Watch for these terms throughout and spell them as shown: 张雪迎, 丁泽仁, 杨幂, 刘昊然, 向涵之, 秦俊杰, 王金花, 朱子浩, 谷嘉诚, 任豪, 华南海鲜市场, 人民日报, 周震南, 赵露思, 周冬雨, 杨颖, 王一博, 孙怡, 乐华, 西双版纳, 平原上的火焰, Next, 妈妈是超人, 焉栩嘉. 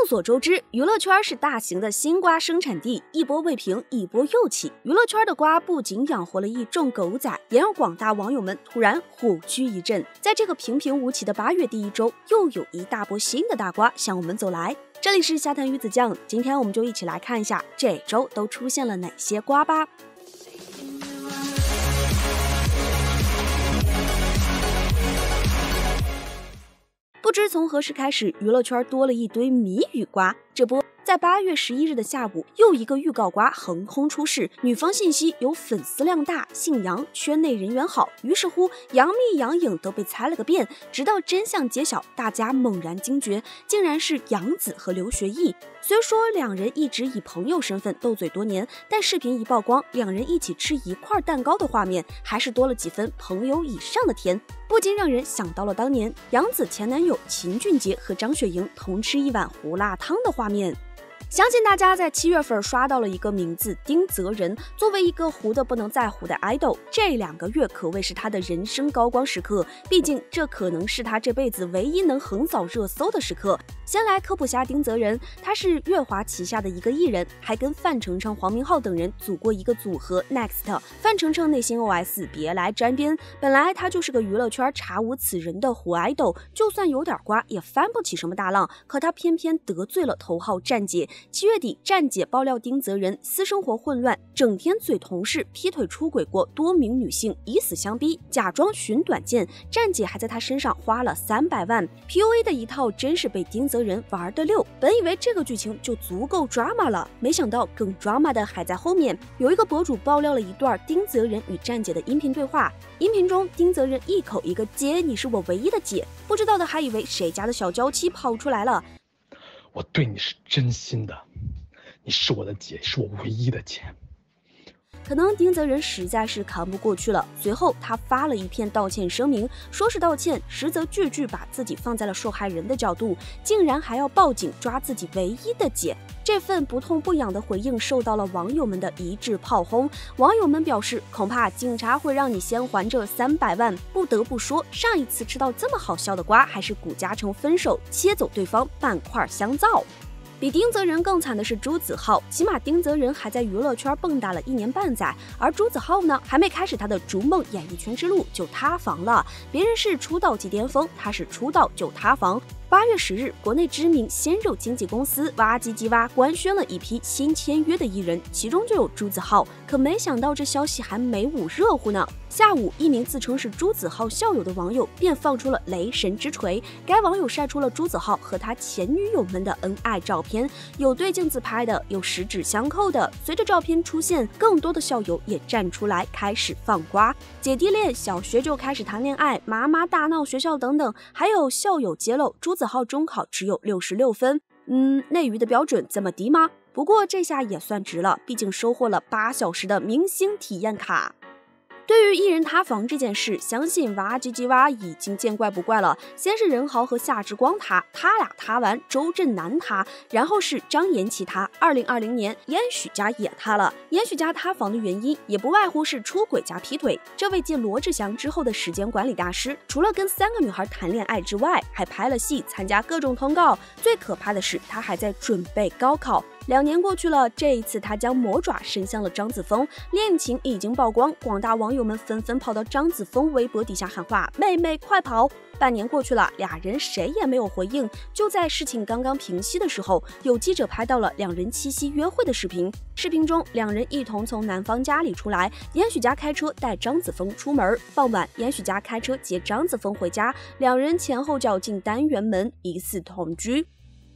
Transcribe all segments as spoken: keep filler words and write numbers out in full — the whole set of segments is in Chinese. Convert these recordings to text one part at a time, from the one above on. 众所周知，娱乐圈是大型的新瓜生产地，一波未平，一波又起。娱乐圈的瓜不仅养活了一众狗仔，也让广大网友们突然虎躯一震。在这个平平无奇的八月第一周，又有一大波新的大瓜向我们走来。这里是瞎谈鱼子酱，今天我们就一起来看一下这周都出现了哪些瓜吧。不知从何时开始，娱乐圈多了一堆谜语瓜。这波在八月十一日的下午，又一个预告瓜横空出世，女方信息有粉丝量大，姓杨，圈内人缘好，于是乎杨幂杨颖都被猜了个遍，直到真相揭晓，大家猛然惊觉，竟然是杨紫和刘学义。虽说两人一直以朋友身份斗嘴多年，但视频一曝光，两人一起吃一块蛋糕的画面，还是多了几分朋友以上的甜，不禁让人想到了当年杨紫前男友秦俊杰和张雪迎同吃一碗胡辣汤的画面。相信大家在七月份刷到了一个名字丁泽仁，作为一个糊的不能再糊的 idol， 这两个月可谓是他的人生高光时刻，毕竟这可能是他这辈子唯一能横扫热搜的时刻。先来科普下丁泽仁，他是乐华旗下的一个艺人，还跟范丞丞、黄明昊等人组过一个组合 Next。 范丞丞内心 O S 别来沾边，本来他就是个娱乐圈查无此人的虎 idol， 就算有点瓜也翻不起什么大浪，可他偏偏得罪了头号站姐。七月底，站姐爆料丁泽仁私生活混乱，整天嘴同事劈腿出轨过多名女性，以死相逼，假装寻短见。站姐还在他身上花了三百万。P U A 的一套真是被丁泽仁玩得溜。本以为这个剧情就足够 drama 了，没想到更 drama 的还在后面。有一个博主爆料了一段丁泽仁与站姐的音频对话，音频中丁泽仁一口一个姐，你是我唯一的姐，不知道的还以为谁家的小娇妻跑出来了。我对你是真心的，你是我的姐，是我唯一的姐。可能丁泽仁实在是扛不过去了，随后他发了一篇道歉声明，说是道歉，实则句句把自己放在了受害人的角度，竟然还要报警抓自己唯一的姐。这份不痛不痒的回应受到了网友们的一致炮轰，网友们表示，恐怕警察会让你先还这三百万。不得不说，上一次吃到这么好笑的瓜，还是谷嘉诚分手切走对方半块香皂。比丁泽仁更惨的是朱子浩，起码丁泽仁还在娱乐圈蹦跶了一年半载，而朱子浩呢，还没开始他的逐梦演艺圈之路就塌房了。别人是出道即巅峰，他是出道就塌房。八月十日，国内知名鲜肉经纪公司哇唧唧哇官宣了一批新签约的艺人，其中就有朱子浩。可没想到这消息还没捂热乎呢，下午一名自称是朱子浩校友的网友便放出了雷神之锤。该网友晒出了朱子浩和他前女友们的恩爱照片，有对镜自拍的，有十指相扣的。随着照片出现，更多的校友也站出来开始放瓜，姐弟恋、小学就开始谈恋爱、妈妈大闹学校等等。还有校友揭露朱子浩朱子浩中考只有六十六分，嗯，内娱的标准这么低吗？不过这下也算值了，毕竟收获了八小时的明星体验卡。对于艺人塌房这件事，相信哇唧唧哇已经见怪不怪了。先是任豪和夏之光塌，他俩塌完周震南塌，然后是张颜齐塌。二零二零年，焉栩嘉也塌了。焉栩嘉塌房的原因也不外乎是出轨加劈腿。这位继罗志祥之后的时间管理大师，除了跟三个女孩谈恋爱之外，还拍了戏，参加各种通告。最可怕的是，他还在准备高考。两年过去了，这一次他将魔爪伸向了张子枫，恋情已经曝光，广大网友们纷纷跑到张子枫微博底下喊话：“妹妹快跑！”半年过去了，俩人谁也没有回应。就在事情刚刚平息的时候，有记者拍到了两人七夕约会的视频。视频中，两人一同从男方家里出来，严许家开车带张子枫出门。傍晚，严许家开车接张子枫回家，两人前后脚进单元门，疑似同居。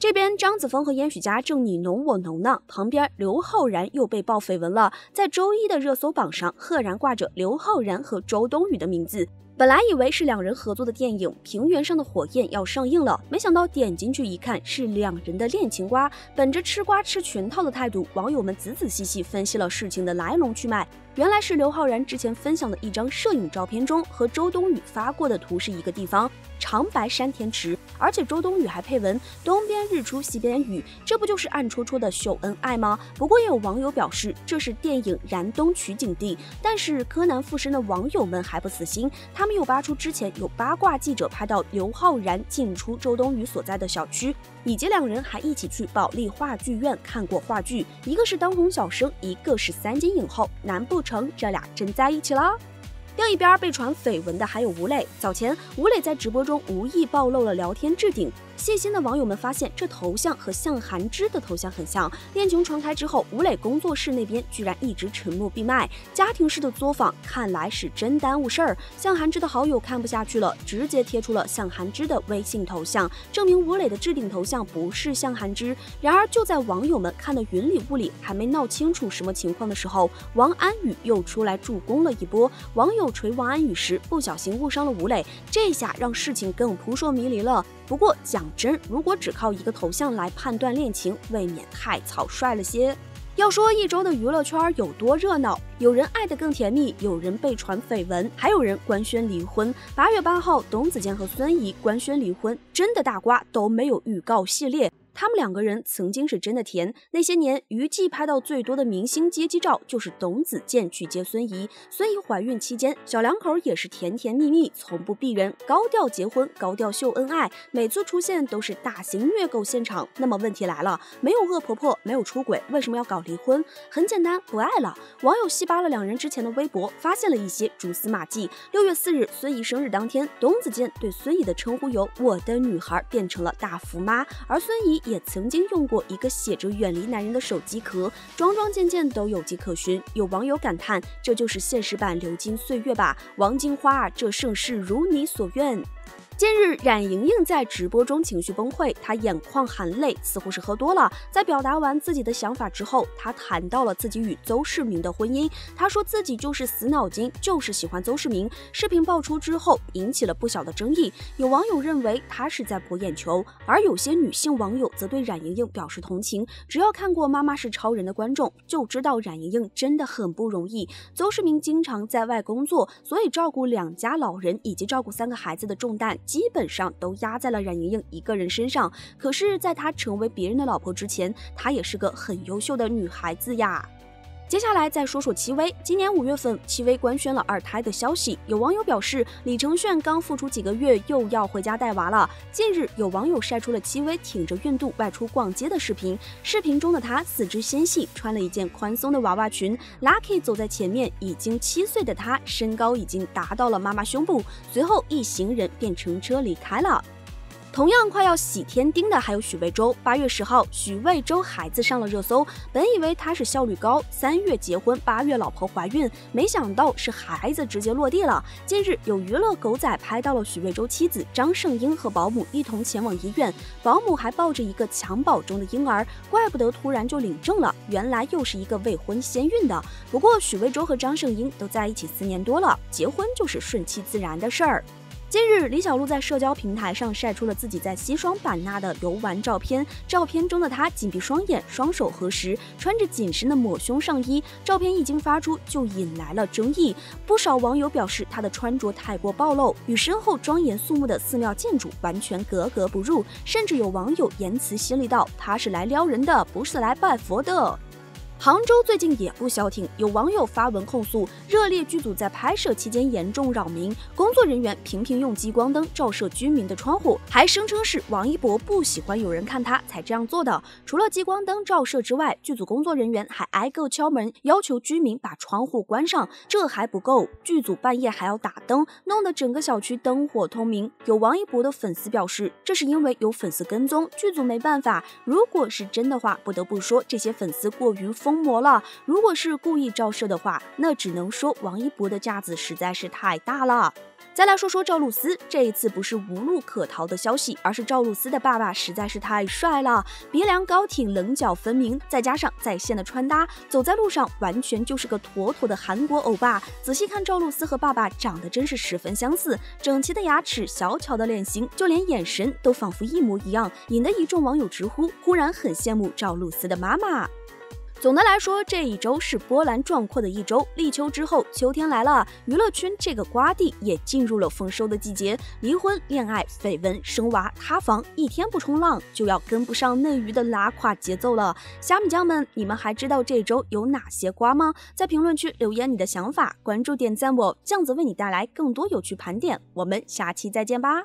这边张子枫和严许嘉正你侬我侬呢，旁边刘昊然又被爆绯闻了，在周一的热搜榜上赫然挂着刘昊然和周冬雨的名字。本来以为是两人合作的电影《平原上的火焰》要上映了，没想到点进去一看是两人的恋情瓜。本着吃瓜吃全套的态度，网友们仔仔细细分析了事情的来龙去脉，原来是刘昊然之前分享的一张摄影照片中和周冬雨发过的图是一个地方。长白山天池。而且周冬雨还配文“东边日出西边雨”，这不就是暗戳戳的秀恩爱吗？不过也有网友表示这是电影《燃冬》取景地，但是柯南附身的网友们还不死心，他们又扒出之前有八卦记者拍到刘昊然进出周冬雨所在的小区，以及两人还一起去保利话剧院看过话剧，一个是当红小生，一个是三金影后，难不成这俩真在一起了？另一边被传绯闻的还有吴磊。早前，吴磊在直播中无意暴露了聊天置顶，细心的网友们发现这头像和向涵之的头像很像。恋情传开之后，吴磊工作室那边居然一直沉默闭麦，家庭式的作坊看来是真耽误事儿。向涵之的好友看不下去了，直接贴出了向涵之的微信头像，证明吴磊的置顶头像不是向涵之。然而就在网友们看得云里雾里，还没闹清楚什么情况的时候，王安宇又出来助攻了一波。网友锤王安宇时不小心误伤了吴磊，这下让事情更扑朔迷离了。不过讲真，如果只靠一个头像来判断恋情，未免太草率了些。要说一周的娱乐圈有多热闹，有人爱得更甜蜜，有人被传绯闻，还有人官宣离婚。八月八号，董子健和孙怡官宣离婚，真的大瓜都没有预告系列。他们两个人曾经是真的甜，那些年娱记拍到最多的明星接机照就是董子健去接孙怡。孙怡怀孕期间，小两口也是甜甜蜜蜜，从不避人，高调结婚，高调秀恩爱，每次出现都是大型虐狗现场。那么问题来了，没有恶婆婆，没有出轨，为什么要搞离婚？很简单，不爱了。网友细扒了两人之前的微博，发现了一些蛛丝马迹。六月四日，孙怡生日当天，董子健对孙怡的称呼由“我的女孩”变成了“大福妈”，而孙怡也曾经用过一个写着远离男人的手机壳，桩桩件件都有迹可循。有网友感叹，这就是现实版流金岁月吧，王金花，这盛世如你所愿。近日，冉莹莹在直播中情绪崩溃，她眼眶含泪，似乎是喝多了。在表达完自己的想法之后，她谈到了自己与邹市明的婚姻。她说自己就是死脑筋，就是喜欢邹市明。视频爆出之后，引起了不小的争议。有网友认为她是在博眼球，而有些女性网友则对冉莹莹表示同情。只要看过《妈妈是超人》的观众就知道，冉莹莹真的很不容易。邹市明经常在外工作，所以照顾两家老人以及照顾三个孩子的重担，基本上都压在了冉莹莹一个人身上。可是在她成为别人的老婆之前，她也是个很优秀的女孩子呀。接下来再说说戚薇。今年五月份，戚薇官宣了二胎的消息，有网友表示李承铉刚复出几个月又要回家带娃了。近日，有网友晒出了戚薇挺着孕肚外出逛街的视频，视频中的她四肢纤细，穿了一件宽松的娃娃裙， Lucky 走在前面，已经七岁的她身高已经达到了妈妈胸部。随后一行人便乘车离开了。同样快要喜天丁的还有许魏洲。八月十号，许魏洲孩子上了热搜。本以为他是效率高，三月结婚，八月老婆怀孕，没想到是孩子直接落地了。近日，有娱乐狗仔拍到了许魏洲妻子张圣英和保姆一同前往医院，保姆还抱着一个襁褓中的婴儿，怪不得突然就领证了，原来又是一个未婚先孕的。不过许魏洲和张圣英都在一起四年多了，结婚就是顺其自然的事儿。近日，李小璐在社交平台上晒出了自己在西双版纳的游玩照片。照片中的她紧闭双眼，双手合十，穿着紧身的抹胸上衣。照片一经发出，就引来了争议。不少网友表示她的穿着太过暴露，与身后庄严肃穆的寺庙建筑完全格格不入。甚至有网友言辞犀利道：“她是来撩人的，不是来拜佛的。”杭州最近也不消停，有网友发文控诉热烈剧组在拍摄期间严重扰民，工作人员频频用激光灯照射居民的窗户，还声称是王一博不喜欢有人看他才这样做的。除了激光灯照射之外，剧组工作人员还挨个敲门，要求居民把窗户关上。这还不够，剧组半夜还要打灯，弄得整个小区灯火通明。有王一博的粉丝表示，这是因为有粉丝跟踪，剧组没办法。如果是真的话，不得不说这些粉丝过于疯疯魔了。如果是故意照射的话，那只能说王一博的架子实在是太大了。再来说说赵露思，这一次不是无路可逃的消息，而是赵露思的爸爸实在是太帅了，鼻梁高挺，棱角分明，再加上在线的穿搭，走在路上完全就是个妥妥的韩国欧巴。仔细看，赵露思和爸爸长得真是十分相似，整齐的牙齿，小巧的脸型，就连眼神都仿佛一模一样，引得一众网友直呼忽然很羡慕赵露思的妈妈。总的来说，这一周是波澜壮阔的一周。立秋之后，秋天来了，娱乐圈这个瓜地也进入了丰收的季节。离婚、恋爱、绯闻、生娃、塌房，一天不冲浪就要跟不上内娱的拉胯节奏了。虾米酱们，你们还知道这周有哪些瓜吗？在评论区留言你的想法，关注点赞我，酱子为你带来更多有趣盘点。我们下期再见吧。